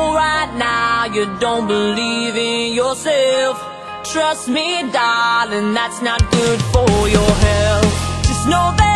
know right now you don't believe in yourself. Trust me, darling, that's not good for your health. Just know that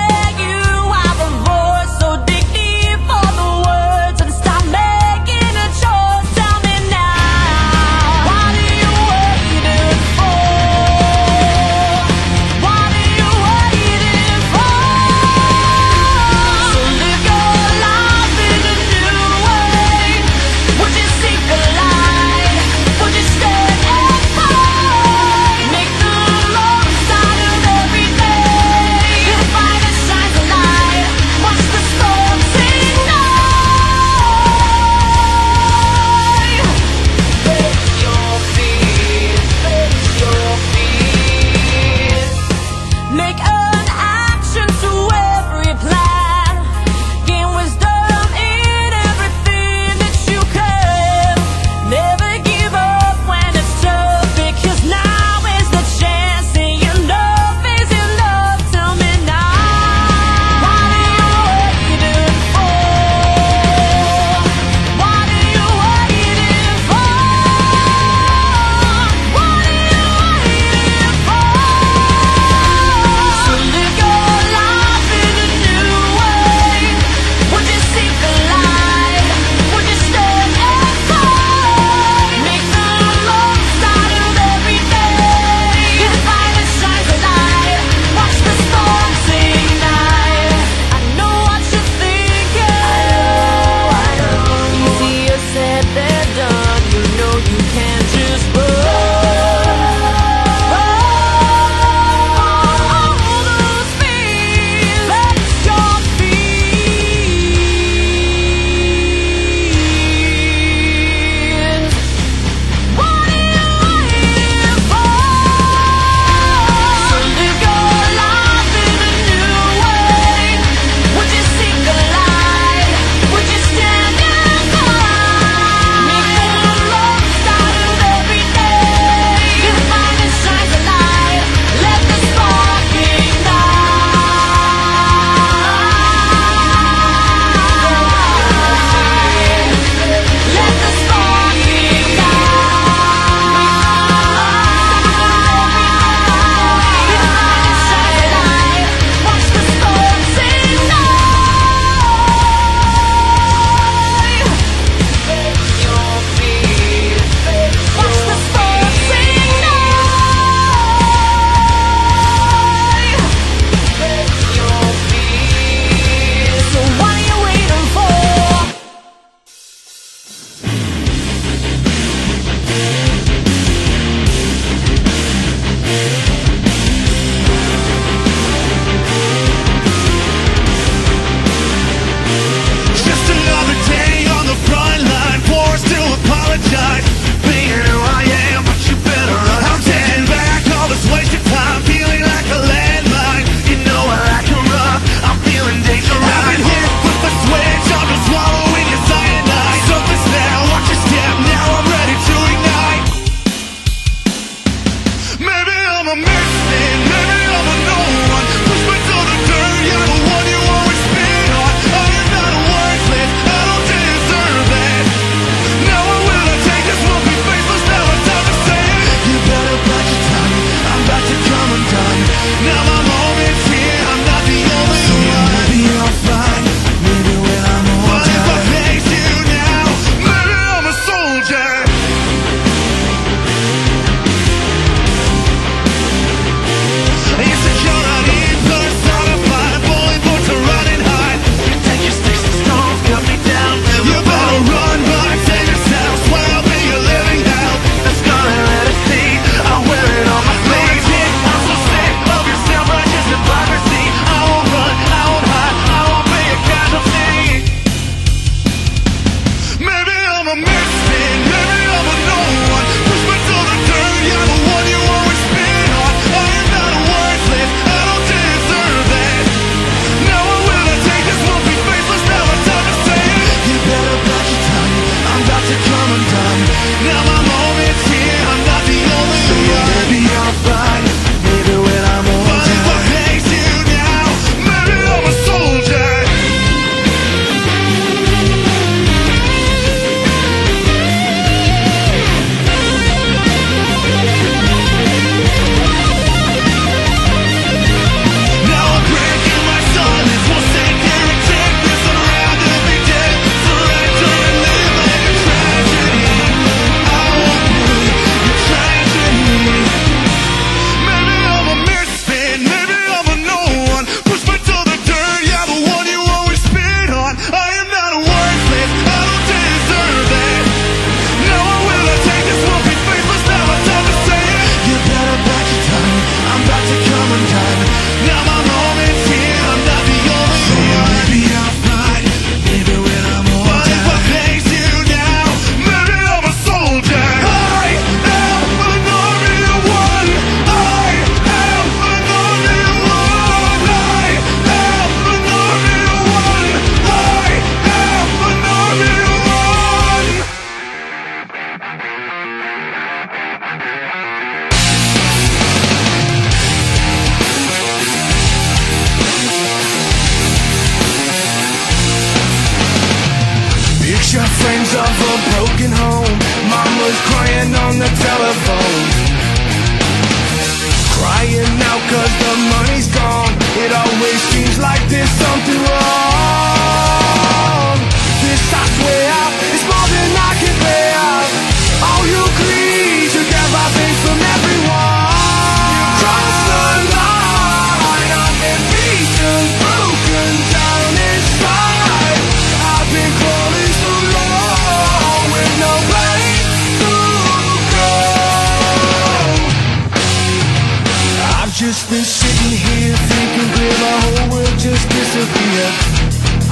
Just been sitting here thinking, will my whole world just disappear?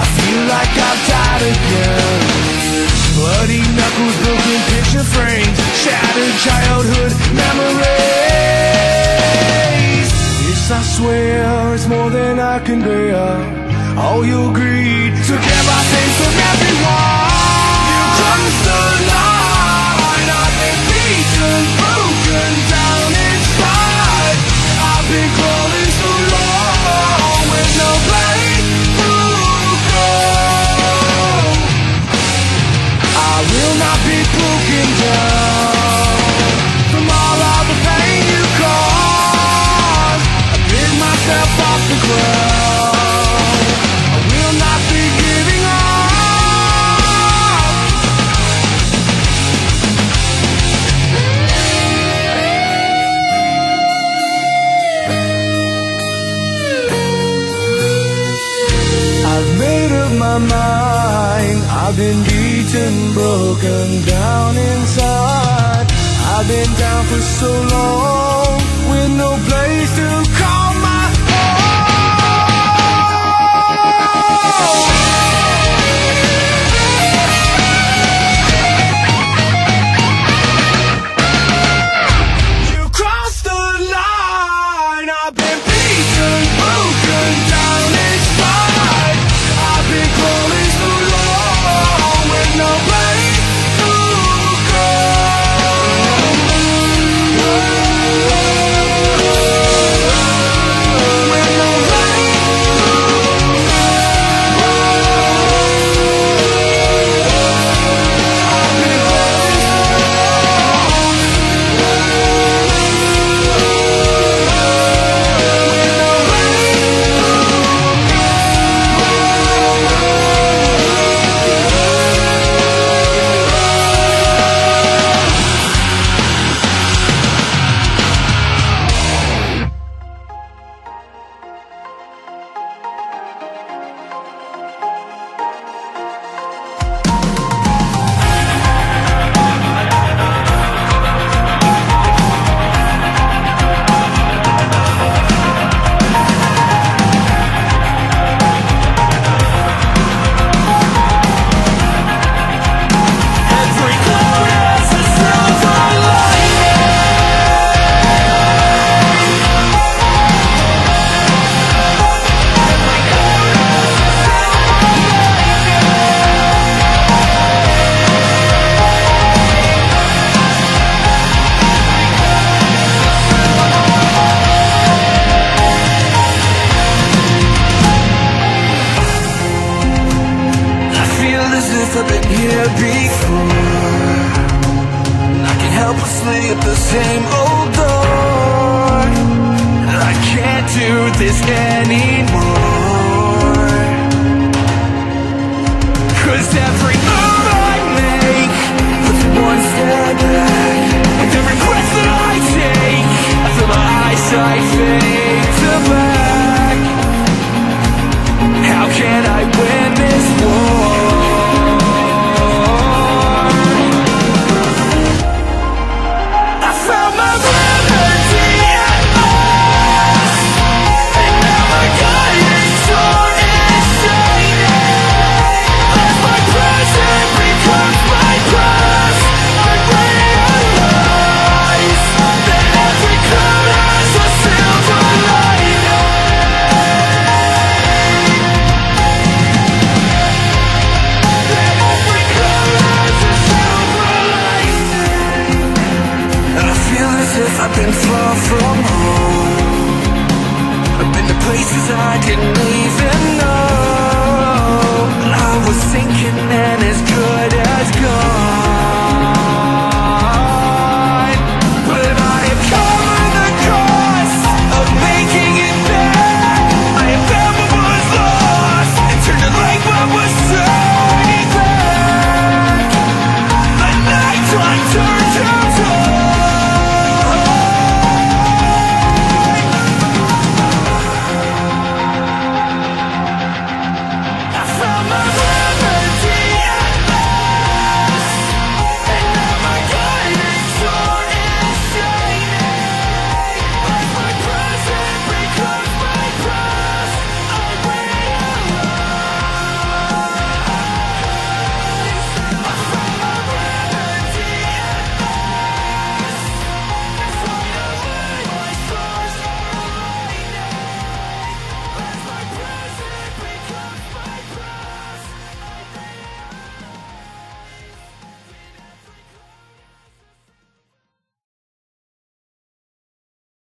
I feel like I've died again. Bloody knuckles, broken picture frames, shattered childhood memories. Yes, I swear it's more than I can bear. All your greed took everything from everyone. You crossed the line. I've been beaten, broken down inside. Been crawling so long with no place to go. I will not be broken down from all of the pain you caused. I picked myself off the ground. I will not be giving my mind. I've been beaten, broken down inside. I've been down for so long with no place to call my home. This any